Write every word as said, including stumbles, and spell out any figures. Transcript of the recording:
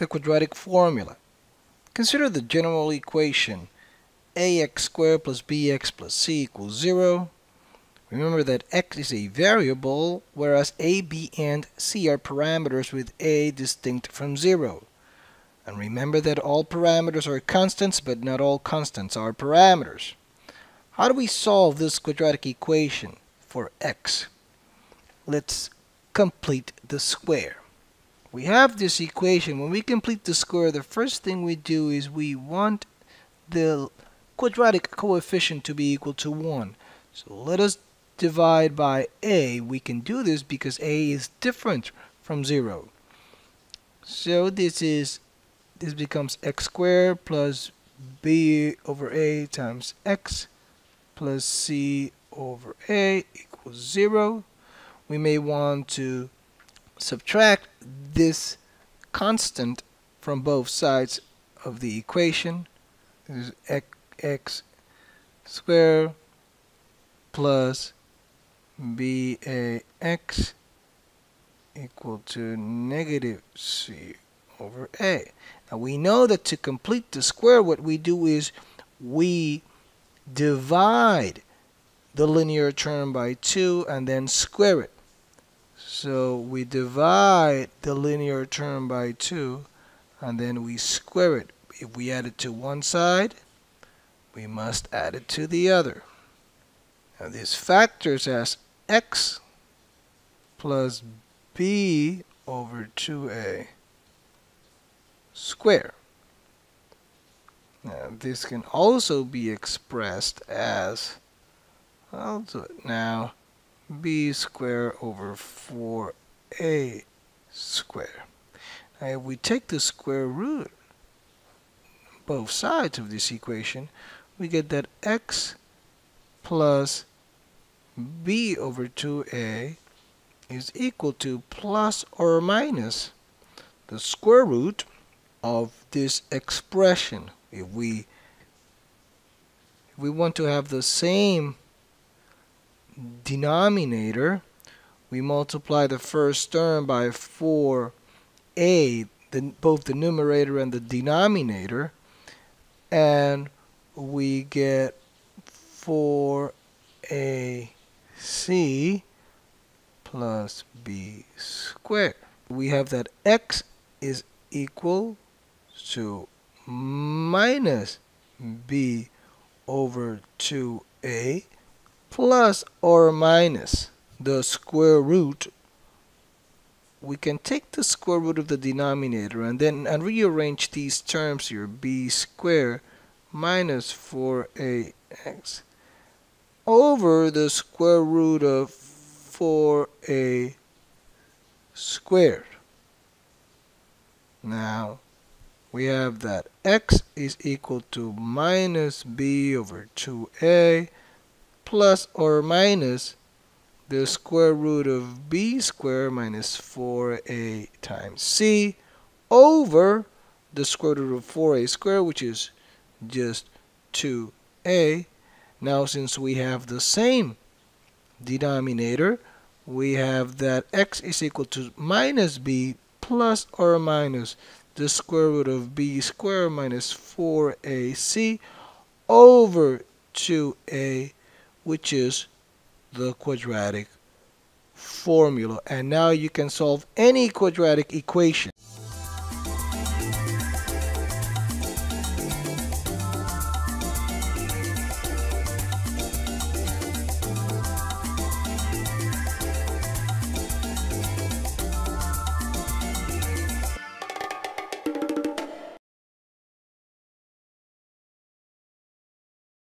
the quadratic formula. Consider the general equation ax squared plus bx plus c equals zero. Remember that x is a variable, whereas a, b, and c are parameters with a distinct from zero. And remember that all parameters are constants, but not all constants are parameters. How do we solve this quadratic equation for x? Let's complete the square. We have this equation. When we complete the square, the first thing we do is we want the quadratic coefficient to be equal to one. So let us divide by a. We can do this because a is different from zero. So this is this becomes x squared plus b over a times x plus c over a equals zero. We may want to subtract this constant from both sides of the equation. This is x, x squared plus b a x equal to negative c over a. Now we know that to complete the square, what we do is we divide the linear term by two and then square it. So we divide the linear term by two and then we square it. If we add it to one side, we must add it to the other. Now this factors as x plus b over two a square. Now this can also be expressed as, I'll do it now, b squared over four a squared. Now if we take the square root both sides of this equation, we get that x plus b over two a is equal to plus or minus the square root of this expression. If we, if we want to have the same denominator, we multiply the first term by four a, the, both the numerator and the denominator, and we get four a c plus b squared. We have that x is equal to minus b over two a plus or minus the square root. We can take the square root of the denominator and then and rearrange these terms here, b squared minus four a x over the square root of four a squared. Now we have that x is equal to minus b over two a plus or minus the square root of b squared minus four a times c over the square root of four a squared, which is just two a. Now since we have the same denominator, we have that x is equal to minus b plus or minus the square root of b squared minus four a c over two a, which is the quadratic formula. And now you can solve any quadratic equation.